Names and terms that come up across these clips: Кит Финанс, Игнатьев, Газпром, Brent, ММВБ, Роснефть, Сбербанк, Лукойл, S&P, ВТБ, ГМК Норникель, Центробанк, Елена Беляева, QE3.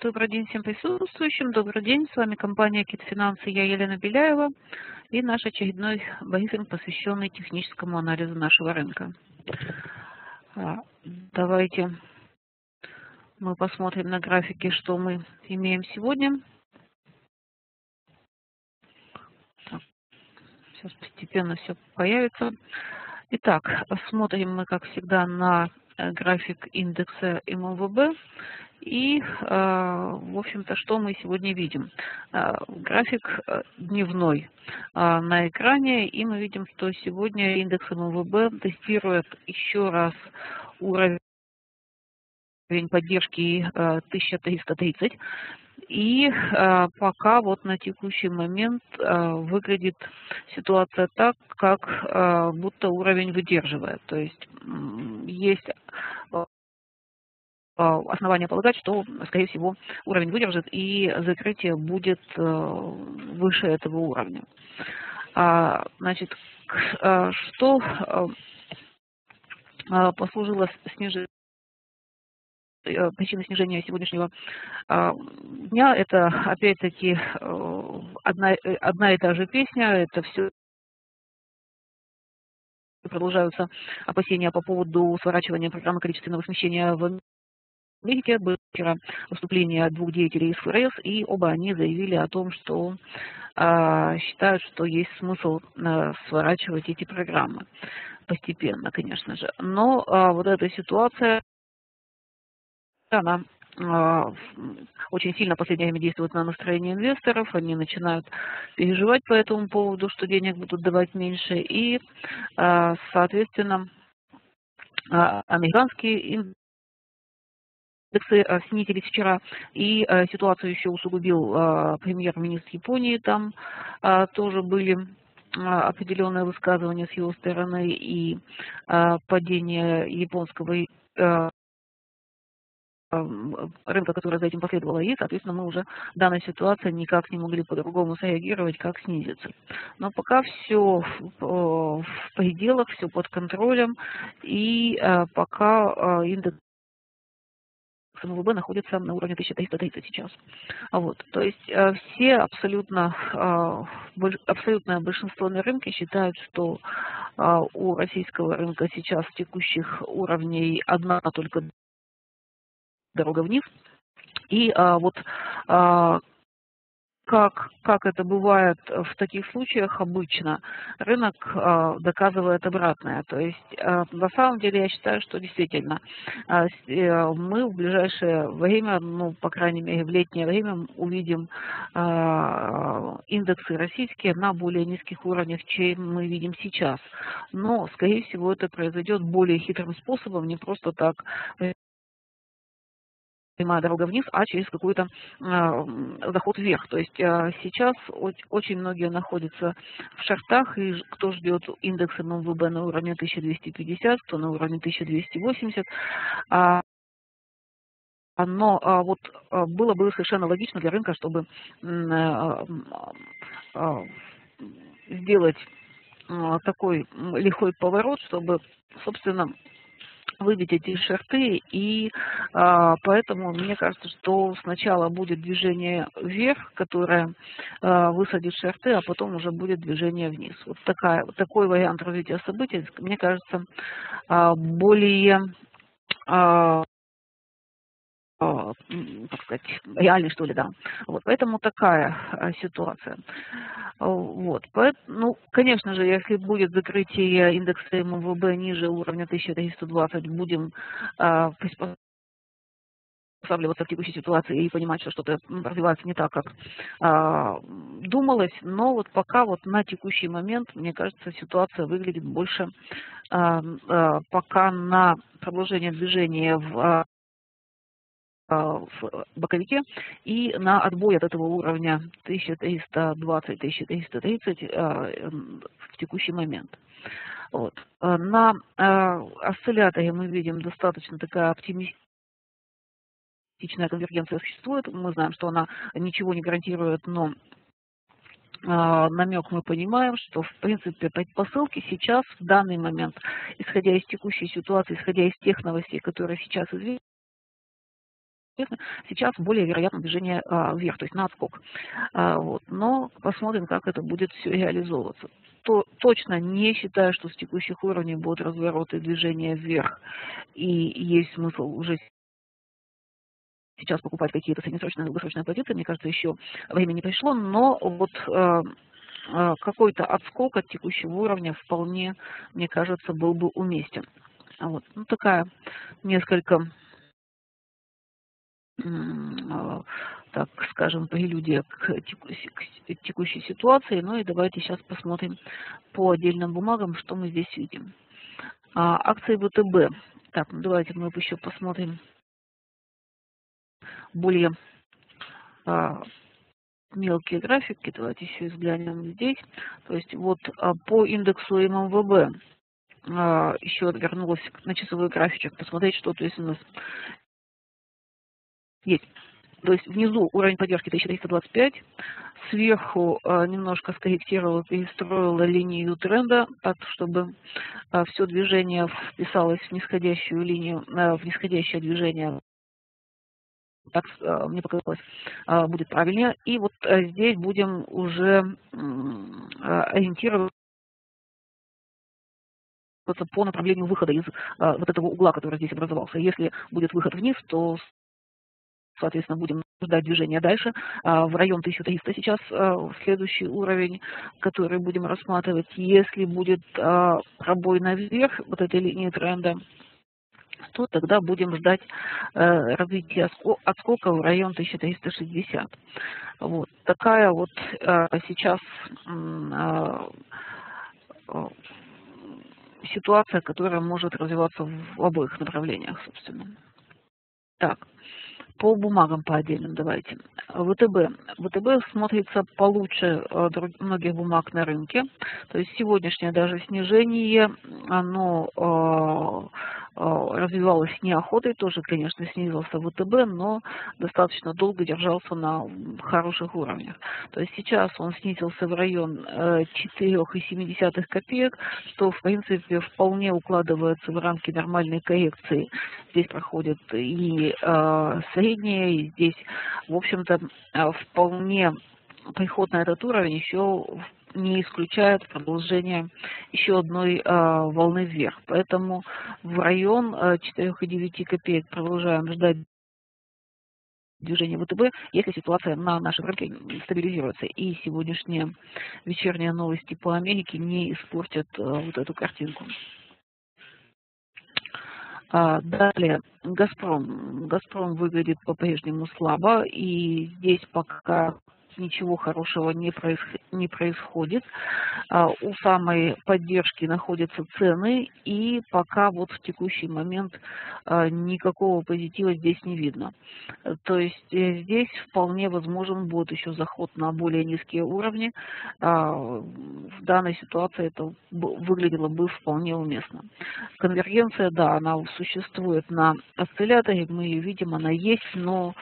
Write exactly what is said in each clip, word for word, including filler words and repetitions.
Добрый день всем присутствующим. Добрый день. С вами компания Кит Финанс, я Елена Беляева, и наш очередной брифинг, посвященный техническому анализу нашего рынка. Давайте мы посмотрим на графики, что мы имеем сегодня. Сейчас постепенно все появится. Итак, посмотрим мы, как всегда, на график индекса эм эм вэ бэ. И, в общем-то, что мы сегодня видим? График дневной на экране, и мы видим, что сегодня индекс эм эм вэ бэ тестирует еще раз уровень поддержки тысяча триста тридцать. И пока вот на текущий момент выглядит ситуация так, как будто уровень выдерживает. То есть есть основания полагать, что, скорее всего, уровень выдержит и закрытие будет выше этого уровня. Значит, что послужило снижению? Причины снижения сегодняшнего дня — это опять-таки одна, одна и та же песня, это все продолжаются опасения по поводу сворачивания программы количественного смещения в Америке. Было вчера выступление двух деятелей из эф эр эс, и оба они заявили о том, что э, считают, что есть смысл э, сворачивать эти программы постепенно, конечно же. Но э, вот эта ситуация, она очень сильно в последнее время действует на настроение инвесторов, они начинают переживать по этому поводу, что денег будут давать меньше, и, соответственно, американские индексы снизились вчера, и ситуацию еще усугубил премьер-министр Японии, там тоже были определенные высказывания с его стороны, и падение японского рынка, который за этим последовало, и, соответственно, мы уже в данной ситуации никак не могли по-другому среагировать, как снизиться. Но пока все в пределах, все под контролем, и пока индекс эм эм вэ бэ находится на уровне тысяча триста тридцать сейчас. Вот. То есть все абсолютно, абсолютное большинство на рынке считают, что у российского рынка сейчас текущих уровней одна только дорога вниз, и а, вот а, как, как это бывает в таких случаях обычно, рынок а, доказывает обратное, то есть а, на самом деле я считаю, что действительно а, мы в ближайшее время, ну, по крайней мере в летнее время, увидим а, индексы российские на более низких уровнях, чем мы видим сейчас, но, скорее всего, это произойдет более хитрым способом, не просто так, прямая дорога вниз, а через какой-то э, заход вверх. То есть э, сейчас очень многие находятся в шортах, и кто ждет индекс эм эм вэ бэ на уровне тысяча двести пятьдесят, кто на уровне тысяча двести восемьдесят. Э, но э, вот было бы совершенно логично для рынка, чтобы э, э, сделать э, такой лихой поворот, чтобы, собственно, выбить эти шорты, и а, поэтому мне кажется, что сначала будет движение вверх, которое а, высадит шорты, а потом уже будет движение вниз. Вот, такая, вот такой вариант развития событий, мне кажется, а, более а, а, так сказать, реальный, что ли, да. Вот, поэтому такая а, ситуация. Вот. Ну, конечно же, если будет закрытие индекса эм эм вэ бэ ниже уровня тысяча триста двадцать, будем э, приспосабливаться к текущей ситуации и понимать, что что-то развивается не так, как э, думалось. Но вот пока вот на текущий момент, мне кажется, ситуация выглядит больше э, э, пока на продолжение движения в, э, в боковике и на отбой от этого уровня тысяча триста двадцать — тысяча триста тридцать в текущий момент. Вот. На осцилляторе мы видим достаточно такая оптимистичная конвергенция существует. Мы знаем, что она ничего не гарантирует, но намек мы понимаем, что, в принципе, предпосылки сейчас, в данный момент, исходя из текущей ситуации, исходя из тех новостей, которые сейчас известны, сейчас более вероятно движение вверх, то есть на отскок. Вот. Но посмотрим, как это будет все реализовываться. То, точно не считаю, что с текущих уровней будут развороты движения вверх, и есть смысл уже сейчас покупать какие-то среднесрочные и долгосрочные позиции. Мне кажется, еще время не пришло, но вот какой-то отскок от текущего уровня вполне, мне кажется, был бы уместен. Вот. Ну, такая несколько, так скажем, прелюдия к текущей ситуации. Ну и давайте сейчас посмотрим по отдельным бумагам, что мы здесь видим. Акции ВТБ. Так, ну давайте мы еще посмотрим более мелкие графики. Давайте еще взглянем здесь. То есть вот по индексу ММВБ еще вернулась на часовой графичек, посмотреть, что то есть у нас есть. То есть внизу уровень поддержки тысяча триста двадцать пять, сверху немножко скорректировала, перестроила линию тренда, так, чтобы все движение вписалось в нисходящую линию, в нисходящее движение. Так, мне показалось, будет правильнее. И вот здесь будем уже ориентироваться по направлению выхода из вот этого угла, который здесь образовался. Если будет выход вниз, то, соответственно, будем ждать движения дальше. В район тысяча триста сейчас следующий уровень, который будем рассматривать. Если будет пробой наверх вот этой линии тренда, то тогда будем ждать э, развития отскока в район тысяча триста шестьдесят. Вот такая вот э, сейчас э, э, ситуация, которая может развиваться в, в обоих направлениях, собственно. Так, по бумагам по отдельным давайте. ВТБ. ВТБ смотрится получше многих бумаг на рынке. То есть сегодняшнее даже снижение, оно э, развивалось неохотой. Тоже, конечно, снизился ВТБ, но достаточно долго держался на хороших уровнях. То есть сейчас он снизился в район четырёх и семи десятых копеек, что, в принципе, вполне укладывается в рамки нормальной коррекции. Здесь проходит и э, средняя, и здесь, в общем-то, вполне приход на этот уровень еще не исключает продолжение еще одной э, волны вверх. Поэтому в район четырёх и девяти копеек продолжаем ждать движение ВТБ, если ситуация на нашем рынке стабилизируется. И сегодняшние вечерние новости по Америке не испортят э, вот эту картинку. Далее, Газпром. Газпром выглядит по-прежнему слабо, и здесь пока ничего хорошего не происходит. У самой поддержки находятся цены, и пока вот в текущий момент никакого позитива здесь не видно. То есть здесь вполне возможен будет еще заход на более низкие уровни. В данной ситуации это выглядело бы вполне уместно. Конвергенция, да, она существует на осцилляторе, мы ее видим, она есть, но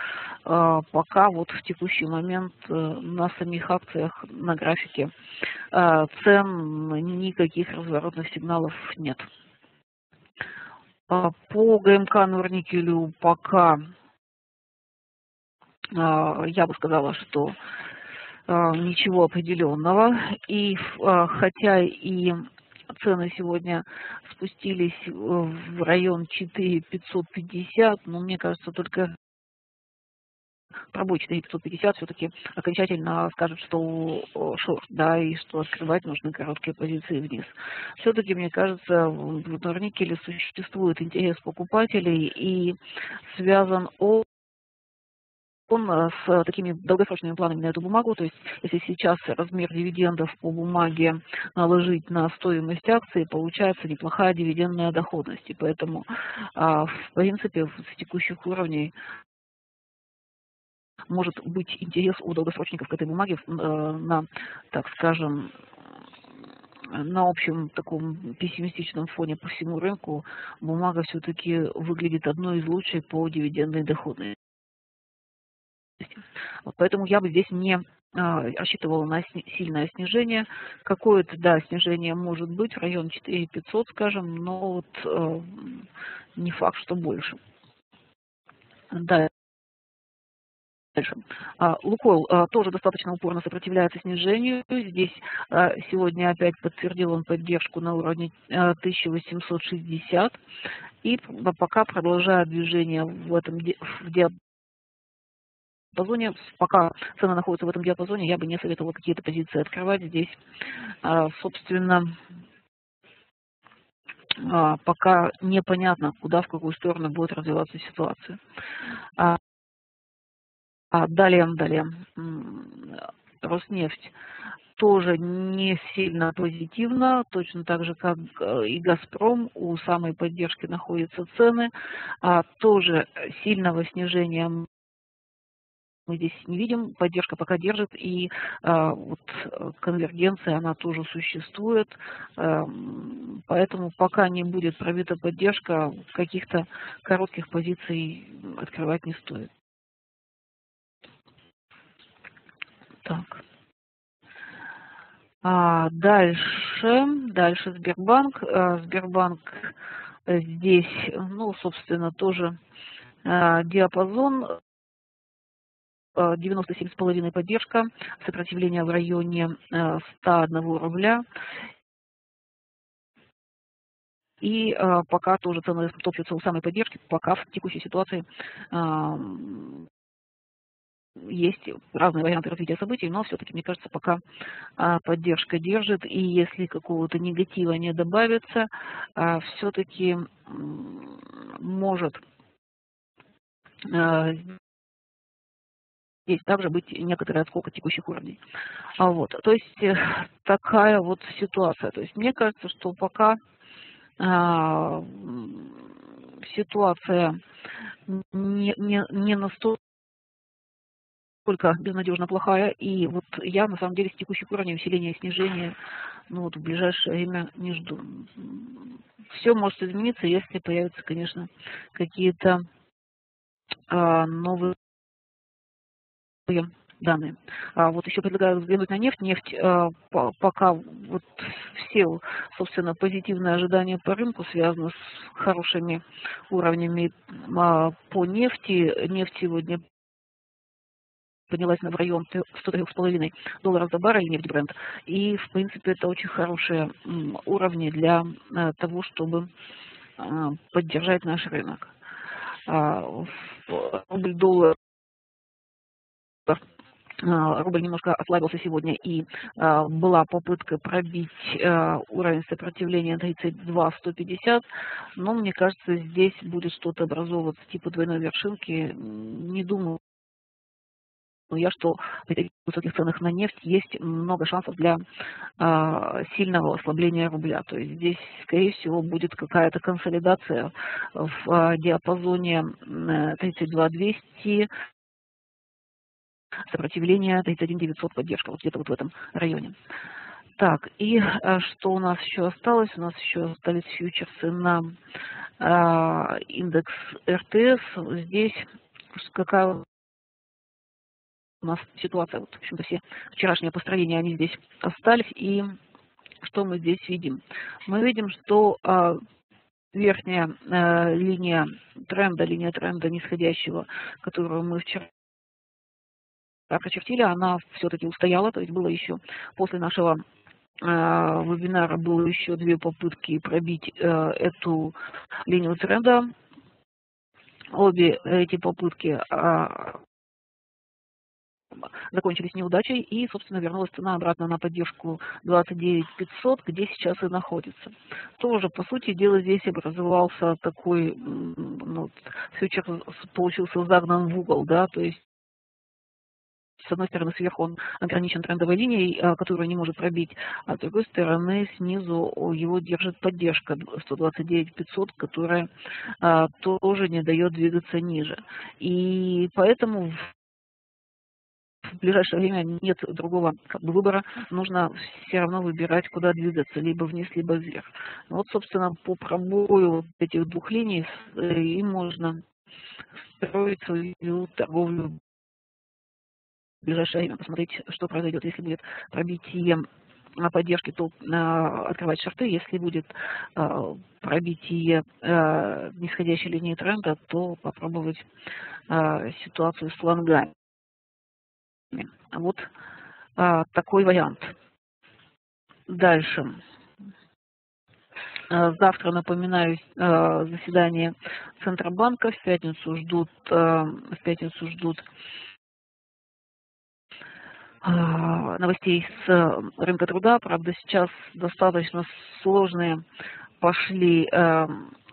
пока вот в текущий момент на самих акциях, на графике цен никаких разворотных сигналов нет. По ГМК Норникелю пока я бы сказала, что ничего определенного. И хотя и цены сегодня спустились в район четыре тысячи пятьсот пятьдесят, но мне кажется, только пробой четыре тысячи пятьсот пятьдесят все-таки окончательно скажет, что шорт, да, и что открывать нужны короткие позиции вниз. Все-таки, мне кажется, в Норникеле существует интерес покупателей, и связан он с такими долгосрочными планами на эту бумагу. То есть если сейчас размер дивидендов по бумаге наложить на стоимость акции, получается неплохая дивидендная доходность. И поэтому, в принципе, с текущих уровней может быть интерес у долгосрочников к этой бумаге на, так скажем, на общем таком пессимистичном фоне по всему рынку. Бумага все-таки выглядит одной из лучших по дивидендной доходности. Поэтому я бы здесь не рассчитывала на сильное снижение. Какое-то, да, снижение может быть в район четыре тысячи пятьсот, скажем, но вот не факт, что больше. Да. Дальше. Лукойл тоже достаточно упорно сопротивляется снижению. Здесь сегодня опять подтвердил он поддержку на уровне тысяча восемьсот шестьдесят. И пока продолжает движение в этом в диапазоне. Пока цена находится в этом диапазоне, я бы не советовала какие-то позиции открывать здесь. Собственно, пока непонятно, куда, в какую сторону будет развиваться ситуация. Далее, далее, Роснефть тоже не сильно позитивно, точно так же, как и Газпром, у самой поддержки находятся цены, тоже сильного снижения мы здесь не видим, поддержка пока держит, и вот конвергенция, она тоже существует, поэтому пока не будет пробита поддержка, каких-то коротких позиций открывать не стоит. Так. А дальше, дальше Сбербанк. Сбербанк здесь, ну, собственно, тоже диапазон девяносто семь и пять поддержка, сопротивление в районе ста одного рубля. И пока тоже цены топчутся у самой поддержки, пока в текущей ситуации есть разные варианты развития событий, но все-таки, мне кажется, пока поддержка держит, и если какого-то негатива не добавится, все-таки может здесь также быть некоторый отскок от текущих уровней. Вот. То есть такая вот ситуация. То есть мне кажется, что пока ситуация не, не, не настолько только безнадежно плохая, и вот я на самом деле с текущих уровней усиления и снижения ну, вот, в ближайшее время не жду. Все может измениться, если появятся, конечно, какие-то а, новые данные. А вот еще предлагаю взглянуть на нефть. Нефть а, по, пока вот все, собственно, позитивные ожидания по рынку связаны с хорошими уровнями а, по нефти. Нефть сегодня поднялась в район сто три и пять долларов за баррель, нефть Brent. И, в принципе, это очень хорошие уровни для того, чтобы поддержать наш рынок. Рубль-доллар. Рубль немножко ослабился сегодня, и была попытка пробить уровень сопротивления тридцать два сто пятьдесят, но, мне кажется, здесь будет что-то образовываться типа двойной вершинки. Не думаю, но я, что при таких высоких ценах на нефть есть много шансов для а, сильного ослабления рубля. То есть здесь, скорее всего, будет какая-то консолидация в а, диапазоне тридцать два двести, сопротивление тридцать один девятьсот, поддержка, вот где-то вот в этом районе. Так, и а, что у нас еще осталось? У нас еще остались фьючерсы на а, индекс эр тэ эс. Здесь какая у нас ситуация, вот, в общем-то, все вчерашние построения, они здесь остались, и что мы здесь видим? Мы видим, что э, верхняя э, линия тренда, линия тренда нисходящего, которую мы вчера прочертили, она все-таки устояла, то есть было еще после нашего э, вебинара было еще две попытки пробить э, эту линию тренда. Обе эти попытки э, закончились неудачей, и, собственно, вернулась цена обратно на поддержку двадцать девять пятьсот, где сейчас и находится. Тоже, по сути дела, здесь образовался такой, ну, фьючерс получился загнан в угол, да, то есть с одной стороны сверху он ограничен трендовой линией, которую не может пробить, а с другой стороны снизу его держит поддержка сто двадцать девять пятьсот, которая а, тоже не дает двигаться ниже. И поэтому в ближайшее время нет другого как бы выбора, нужно все равно выбирать, куда двигаться, либо вниз, либо вверх. Вот, собственно, по пробою вот этих двух линий и можно строить свою торговлю в ближайшее время, посмотреть, что произойдет. Если будет пробитие поддержки, то открывать шорты, если будет пробитие нисходящей линии тренда, то попробовать ситуацию с лонгами. Вот а, такой вариант. Дальше. Завтра, напоминаю, заседание Центробанка. В пятницу ждут, в пятницу ждут новостей с рынка труда. Правда, сейчас достаточно сложные пошли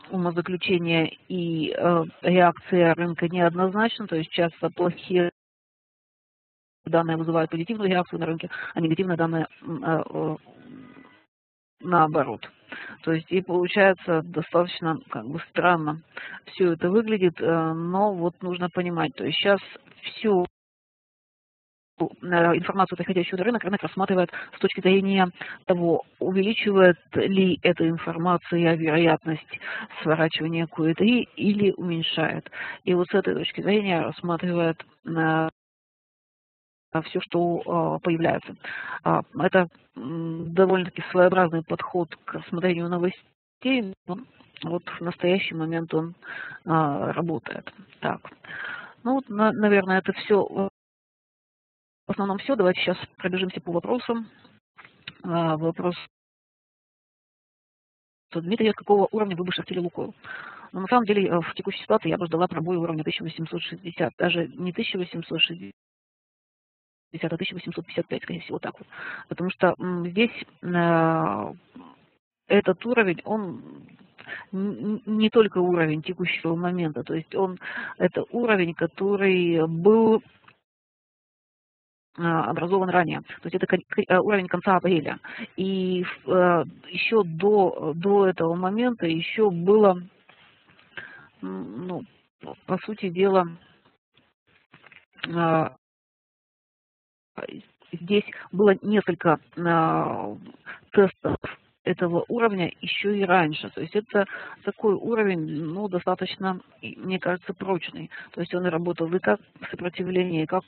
умозаключения, и реакция рынка неоднозначна. То есть часто плохие данные вызывают позитивную реакцию на рынке, а негативные данные наоборот. То есть и получается достаточно как бы странно все это выглядит, но вот нужно понимать, то есть сейчас всю информацию, приходящую на рынок, рынок рассматривает с точки зрения того, увеличивает ли эта информация вероятность сворачивания кью и три или уменьшает. И вот с этой точки зрения рассматривает все, что появляется. Это довольно-таки своеобразный подход к рассмотрению новостей, но вот в настоящий момент он работает. Так, ну вот, наверное, это все, в основном все. Давайте сейчас пробежимся по вопросам. Вопрос Дмитрия: какого уровня вы бы шортили Лукойл? Но на самом деле в текущей ситуации я бы ждала пробой уровня тысяча восемьсот шестьдесят, даже не тысяча восемьсот шестьдесят. тысяча восемьсот пятьдесят пять, скорее всего, так вот. Потому что здесь э, этот уровень, он не только уровень текущего момента, то есть он, это уровень, который был э, образован ранее. То есть это кон, э, уровень конца апреля. И э, еще до, до этого момента еще было, ну, по сути дела, э, здесь было несколько э, тестов этого уровня еще и раньше. То есть это такой уровень, ну, достаточно, мне кажется, прочный. То есть он и работал и как сопротивление, и как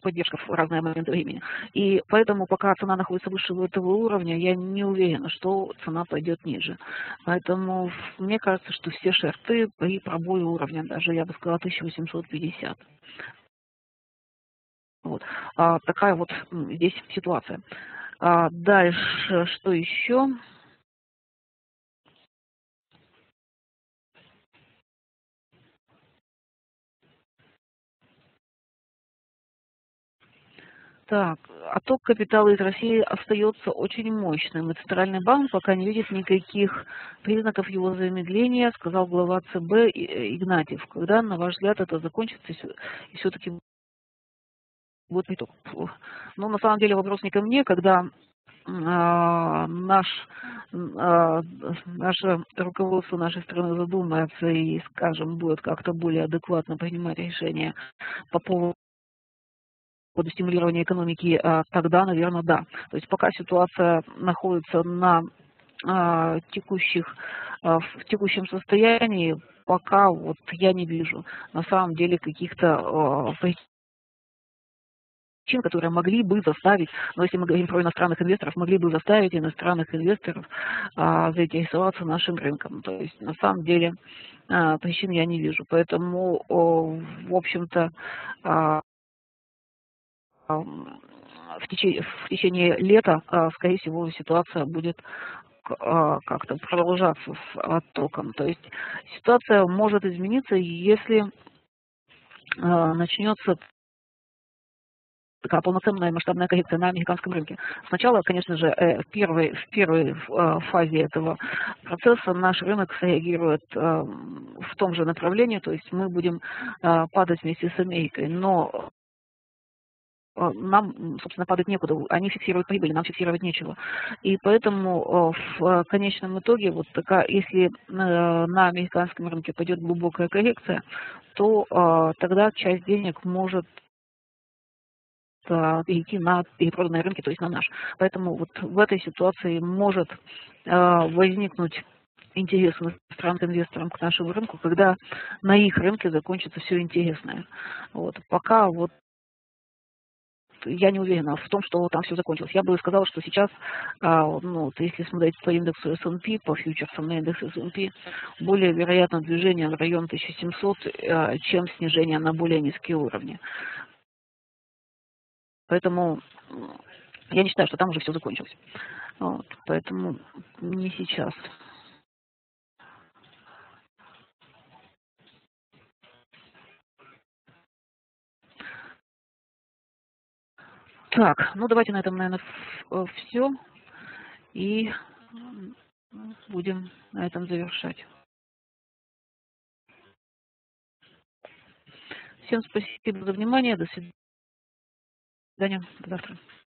поддержка в разные моменты времени. И поэтому пока цена находится выше этого уровня, я не уверена, что цена пойдет ниже. Поэтому мне кажется, что все шорты при пробое уровня, даже я бы сказала тысяча восемьсот пятьдесят. Вот. А, такая вот здесь ситуация. А дальше что еще? Так, отток капитала из России остается очень мощным, и Центральный банк пока не видит никаких признаков его замедления, сказал глава ЦБ Игнатьев. Когда, на ваш взгляд, это закончится и все-таки вот итог. Но на самом деле вопрос не ко мне, когда э, наш, э, наше руководство нашей страны задумается и, скажем, будет как-то более адекватно принимать решения по поводу стимулирования экономики, э, тогда, наверное, да. То есть пока ситуация находится на э, текущих, э, в текущем состоянии, пока вот я не вижу на самом деле каких-то э, которые могли бы заставить, но если мы говорим про иностранных инвесторов, могли бы заставить иностранных инвесторов а, заинтересоваться нашим рынком. То есть на самом деле а, причин я не вижу. Поэтому, о, в общем-то, а, в, течение, в течение лета, а, скорее всего, ситуация будет а, как-то продолжаться с оттоком. То есть ситуация может измениться, если а, начнется такая полноценная масштабная коррекция на американском рынке. Сначала, конечно же, в первой, в первой фазе этого процесса наш рынок среагирует в том же направлении, то есть мы будем падать вместе с Америкой, но нам, собственно, падать некуда, они фиксируют прибыль, нам фиксировать нечего. И поэтому в конечном итоге, вот такая, если на американском рынке пойдет глубокая коррекция, то тогда часть денег может перейти на перепроданные рынки, то есть на наш. Поэтому вот в этой ситуации может возникнуть интерес иностранных инвесторам к нашему рынку, когда на их рынке закончится все интересное. Вот. Пока вот я не уверена в том, что там все закончилось. Я бы сказала, что сейчас, ну, если смотреть по индексу эс энд пи, по фьючерсам на индекс эс энд пи, более вероятно движение в район тысяча семьсот, чем снижение на более низкие уровни. Поэтому я не считаю, что там уже все закончилось. Вот, поэтому не сейчас. Так, ну давайте на этом, наверное, все. И будем на этом завершать. Всем спасибо за внимание. До свидания. До завтра.